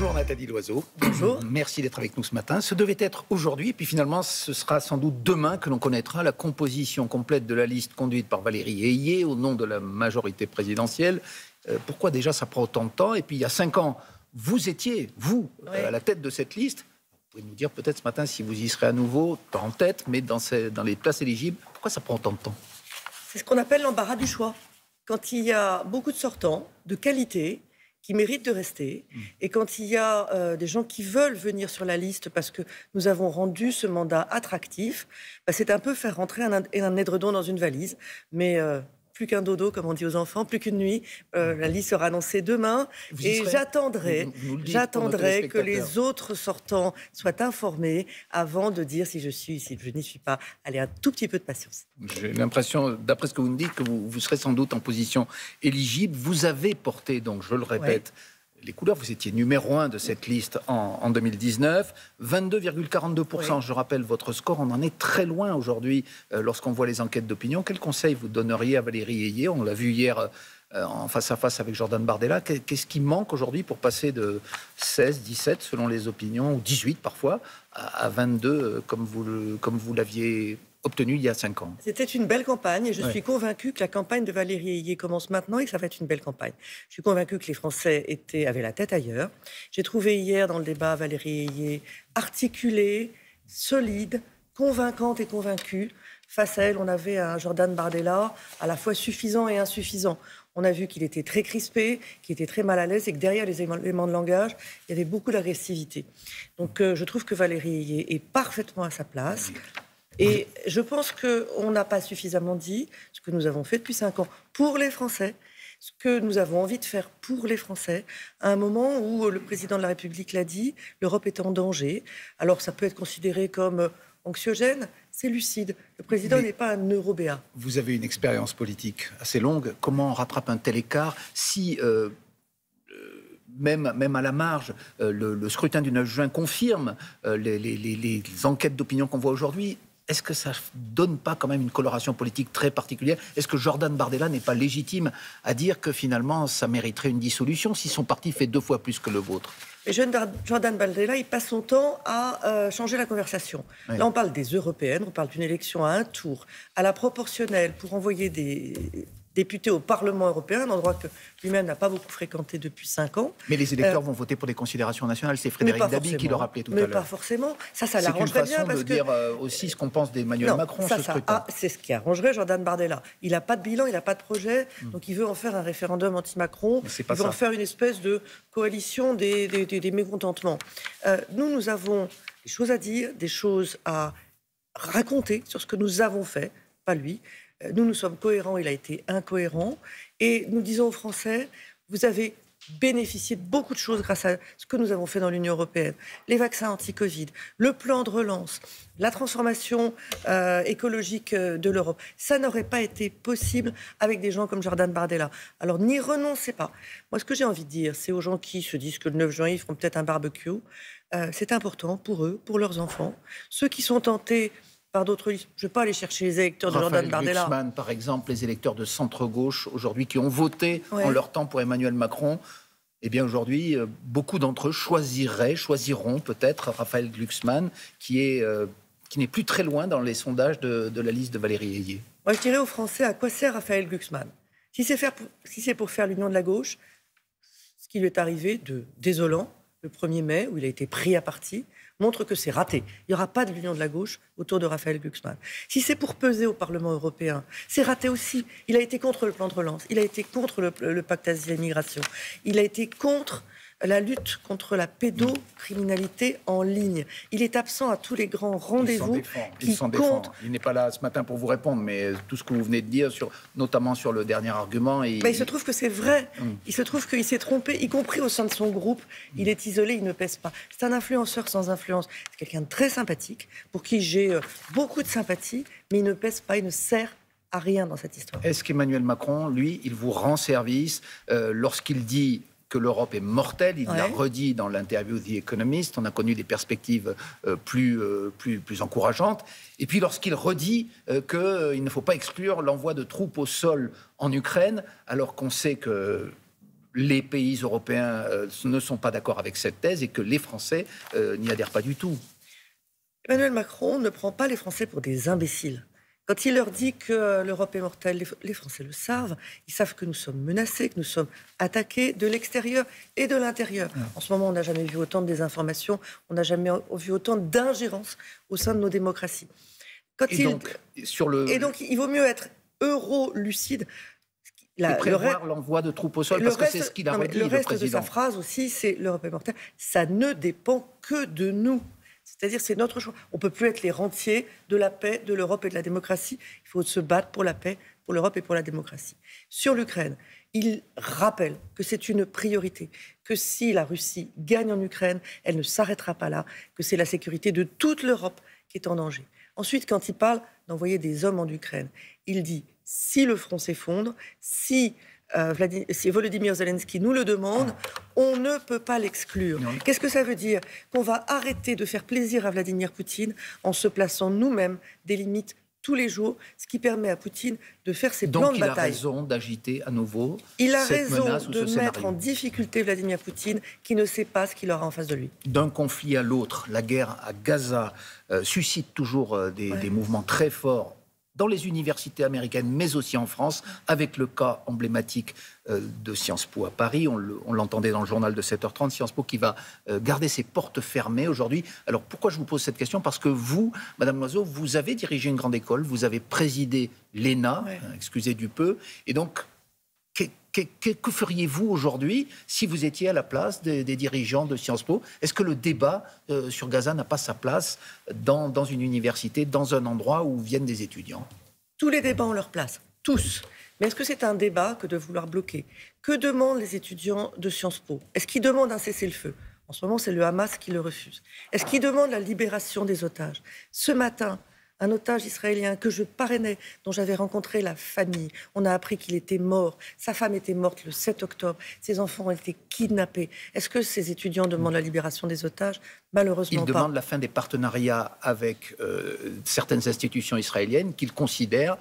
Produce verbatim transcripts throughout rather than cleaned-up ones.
Bonjour Nathalie Loiseau. Bonjour. Merci d'être avec nous ce matin. Ce devait être aujourd'hui, puis finalement ce sera sans doute demain que l'on connaîtra la composition complète de la liste conduite par Valérie Hayer au nom de la majorité présidentielle. Euh, pourquoi déjà ça prend autant de temps? Et puis il y a cinq ans, vous étiez, vous, oui. euh, à la tête de cette liste. Vous pouvez nous dire peut-être ce matin si vous y serez à nouveau, pas en tête, mais dans, ces, dans les places éligibles. Pourquoi ça prend autant de temps? C'est ce qu'on appelle l'embarras du choix. Quand il y a beaucoup de sortants, de qualité, qui méritent de rester, et quand il y a euh, des gens qui veulent venir sur la liste parce que nous avons rendu ce mandat attractif, bah c'est un peu faire rentrer un, un édredon dans une valise. Mais euh, plus qu'un dodo, comme on dit aux enfants, plus qu'une nuit. Euh, la liste sera annoncée demain. Vous et j'attendrai le que les autres sortants soient informés avant de dire si je suis, si je n'y suis pas. Allez, un tout petit peu de patience. J'ai l'impression, d'après ce que vous me dites, que vous, vous serez sans doute en position éligible. Vous avez porté, donc je le répète, ouais. les couleurs. Vous étiez numéro un de cette liste en, en deux mille dix-neuf. vingt-deux virgule quarante-deux pour cent, ouais. je rappelle votre score. On en est très loin aujourd'hui euh, lorsqu'on voit les enquêtes d'opinion. Quel conseil vous donneriez à Valérie Hayer? On l'a vu hier euh, en face à face avec Jordan Bardella. Qu'est-ce qui manque aujourd'hui pour passer de seize, dix-sept selon les opinions, ou dix-huit parfois, à, à vingt-deux comme vous le, comme vous l'aviez obtenu il y a cinq ans. C'était une belle campagne et je ouais. suis convaincue que la campagne de Valérie Hayer commence maintenant et que ça va être une belle campagne. Je suis convaincue que les Français étaient, avaient la tête ailleurs. J'ai trouvé hier dans le débat Valérie Hayer articulée, solide, convaincante et convaincue. Face à elle, on avait un Jordan Bardella à la fois suffisant et insuffisant. On a vu qu'il était très crispé, qu'il était très mal à l'aise et que derrière les éléments de langage, il y avait beaucoup d'agressivité. Donc euh, je trouve que Valérie Hayer est parfaitement à sa place. Et je pense qu'on n'a pas suffisamment dit ce que nous avons fait depuis cinq ans pour les Français, ce que nous avons envie de faire pour les Français, à un moment où le président de la République l'a dit, l'Europe est en danger. Alors ça peut être considéré comme anxiogène, c'est lucide. Le président n'est pas un eurobéat. Vous avez une expérience politique assez longue. Comment on rattrape un tel écart si... Euh... Même, même à la marge, euh, le, le scrutin du neuf juin confirme euh, les, les, les enquêtes d'opinion qu'on voit aujourd'hui. Est-ce que ça ne donne pas quand même une coloration politique très particulière? Est-ce que Jordan Bardella n'est pas légitime à dire que finalement ça mériterait une dissolution si son parti fait deux fois plus que le vôtre? Mais Jordan Bardella, il passe son temps à euh, changer la conversation. Oui. Là, on parle des européennes, on parle d'une élection à un tour, à la proportionnelle, pour envoyer des... député au Parlement européen, un endroit que lui-même n'a pas beaucoup fréquenté depuis cinq ans. Mais les électeurs euh, vont voter pour des considérations nationales, c'est Frédéric Dabi qui le rappelait tout à l'heure. Mais pas forcément, ça, ça l'arrangerait bien. C'est une façon de dire euh, aussi ce qu'on pense d'Emmanuel Macron ça, ce ça, scrutin. Ah, c'est ce qui arrangerait Jordan Bardella. Il n'a pas de bilan, il n'a pas de projet, hum. donc il veut en faire un référendum anti-Macron, il veut ça. en faire une espèce de coalition des, des, des, des mécontentements. Euh, nous, nous avons des choses à dire, des choses à raconter sur ce que nous avons fait, pas lui. Nous, nous sommes cohérents, il a été incohérent. Et nous disons aux Français, vous avez bénéficié de beaucoup de choses grâce à ce que nous avons fait dans l'Union européenne. Les vaccins anti-Covid, le plan de relance, la transformation euh, écologique de l'Europe. Ça n'aurait pas été possible avec des gens comme Jordan Bardella. Alors n'y renoncez pas. Moi, ce que j'ai envie de dire, c'est aux gens qui se disent que le neuf juin, ils feront peut-être un barbecue. Euh, c'est important pour eux, pour leurs enfants. Ceux qui sont tentés... par d'autres listes. Je ne vais pas aller chercher les électeurs de Jordan Bardella. Raphaël Glucksmann, par exemple, les électeurs de centre-gauche, aujourd'hui, qui ont voté ouais. en leur temps pour Emmanuel Macron, eh bien aujourd'hui, beaucoup d'entre eux choisiraient, choisiront peut-être Raphaël Glucksmann, qui est, euh, qui n'est plus très loin dans les sondages de, de la liste de Valérie Hayer. Moi, je dirais aux Français, à quoi sert Raphaël Glucksmann? Si c'est pour, si pour faire l'union de la gauche, ce qui lui est arrivé de désolant, le premier mai, où il a été pris à partie, montre que c'est raté. Il n'y aura pas de l'union de la gauche autour de Raphaël Glucksmann. Si c'est pour peser au Parlement européen, c'est raté aussi. Il a été contre le plan de relance, il a été contre le, le pacte asile-immigration, il a été contre la lutte contre la pédocriminalité en ligne. Il est absent à tous les grands rendez-vous qui comptent. Il n'est pas là ce matin pour vous répondre, mais tout ce que vous venez de dire, sur, notamment sur le dernier argument... Et... Bah, il se trouve que c'est vrai. Mmh. Il se trouve qu'il s'est trompé, y compris au sein de son groupe. Il est isolé, il ne pèse pas. C'est un influenceur sans influence. C'est quelqu'un de très sympathique, pour qui j'ai beaucoup de sympathie, mais il ne pèse pas, il ne sert à rien dans cette histoire. Est-ce qu'Emmanuel Macron, lui, il vous rend service euh, lorsqu'il dit... que l'Europe est mortelle, il ouais. l'a redit dans l'interview The Economist, on a connu des perspectives euh, plus, euh, plus, plus encourageantes. Et puis lorsqu'il redit euh, qu'il euh, ne faut pas exclure l'envoi de troupes au sol en Ukraine, alors qu'on sait que les pays européens euh, ne sont pas d'accord avec cette thèse et que les Français euh, n'y adhèrent pas du tout. Emmanuel Macron ne prend pas les Français pour des imbéciles. Quand il leur dit que l'Europe est mortelle, les Français le savent. Ils savent que nous sommes menacés, que nous sommes attaqués de l'extérieur et de l'intérieur. En ce moment, on n'a jamais vu autant de désinformation, on n'a jamais vu autant d'ingérence au sein de nos démocraties. Quand et, il... donc, sur le... et donc, il vaut mieux être euro-lucide. La, et prévoir l'envoi de troupes au sol, parce reste, que c'est ce qu'il a redit, le président. Le reste de sa phrase aussi, c'est « l'Europe est mortelle ». Ça ne dépend que de nous. C'est-à-dire, c'est notre choix. On ne peut plus être les rentiers de la paix, de l'Europe et de la démocratie. Il faut se battre pour la paix, pour l'Europe et pour la démocratie. Sur l'Ukraine, il rappelle que c'est une priorité, que si la Russie gagne en Ukraine, elle ne s'arrêtera pas là, que c'est la sécurité de toute l'Europe qui est en danger. Ensuite, quand il parle d'envoyer des hommes en Ukraine, il dit, si le front s'effondre, si... Euh, Vladimir, si Volodymyr Zelensky nous le demande, on ne peut pas l'exclure. Qu'est-ce que ça veut dire? Qu'on va arrêter de faire plaisir à Vladimir Poutine en se plaçant nous-mêmes des limites tous les jours, ce qui permet à Poutine de faire ses plans de bataille. Donc il a raison d'agiter à nouveau cette menace ou ce scénario. Il a raison de mettre en difficulté Vladimir Poutine, qui ne sait pas ce qu'il aura en face de lui. D'un conflit à l'autre, la guerre à Gaza euh, suscite toujours euh, des, ouais. des mouvements très forts dans les universités américaines, mais aussi en France, avec le cas emblématique de Sciences Po à Paris. On l'entendait dans le journal de sept heures trente, Sciences Po qui va garder ses portes fermées aujourd'hui. Alors pourquoi je vous pose cette question? Parce que vous, Madame Loiseau, vous avez dirigé une grande école, vous avez présidé l'ENA, ouais. excusez du peu, et donc que, que, que, que feriez-vous aujourd'hui si vous étiez à la place des, des dirigeants de Sciences Po? Est-ce que le débat euh, sur Gaza n'a pas sa place dans, dans une université, dans un endroit où viennent des étudiants? Tous les débats ont leur place, tous. Mais est-ce que c'est un débat que de vouloir bloquer? Que demandent les étudiants de Sciences Po? Est-ce qu'ils demandent un cessez-le-feu? En ce moment, c'est le Hamas qui le refuse. Est-ce qu'ils demandent la libération des otages? Ce matin, un otage israélien que je parrainais, dont j'avais rencontré la famille, on a appris qu'il était mort. Sa femme était morte le sept octobre. Ses enfants ont été kidnappés. Est-ce que ces étudiants demandent la libération des otages? Malheureusement, ils pas. demandent la fin des partenariats avec euh, certaines institutions israéliennes qu'ils considèrent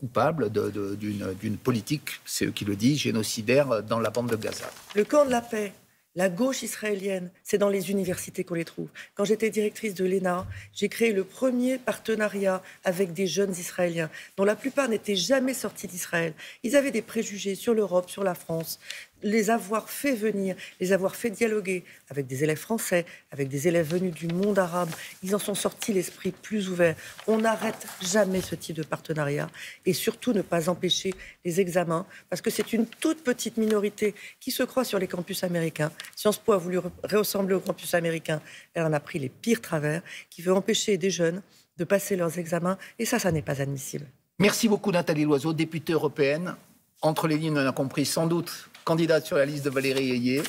coupables d'une politique, c'est eux qui le disent, génocidaire dans la bande de Gaza. Le camp de la paix, la gauche israélienne, c'est dans les universités qu'on les trouve. Quand j'étais directrice de l'ENA, j'ai créé le premier partenariat avec des jeunes Israéliens, dont la plupart n'étaient jamais sortis d'Israël. Ils avaient des préjugés sur l'Europe, sur la France. Les avoir fait venir, les avoir fait dialoguer avec des élèves français, avec des élèves venus du monde arabe, ils en sont sortis l'esprit plus ouvert. On n'arrête jamais ce type de partenariat et surtout ne pas empêcher les examens parce que c'est une toute petite minorité qui se croit sur les campus américains. Sciences Po a voulu ressembler aux campus américains, elle en a pris les pires travers, qui veut empêcher des jeunes de passer leurs examens et ça, ça n'est pas admissible. Merci beaucoup Nathalie Loiseau, députée européenne. Entre les lignes, on a compris sans doute, candidate sur la liste de Valérie Hayer.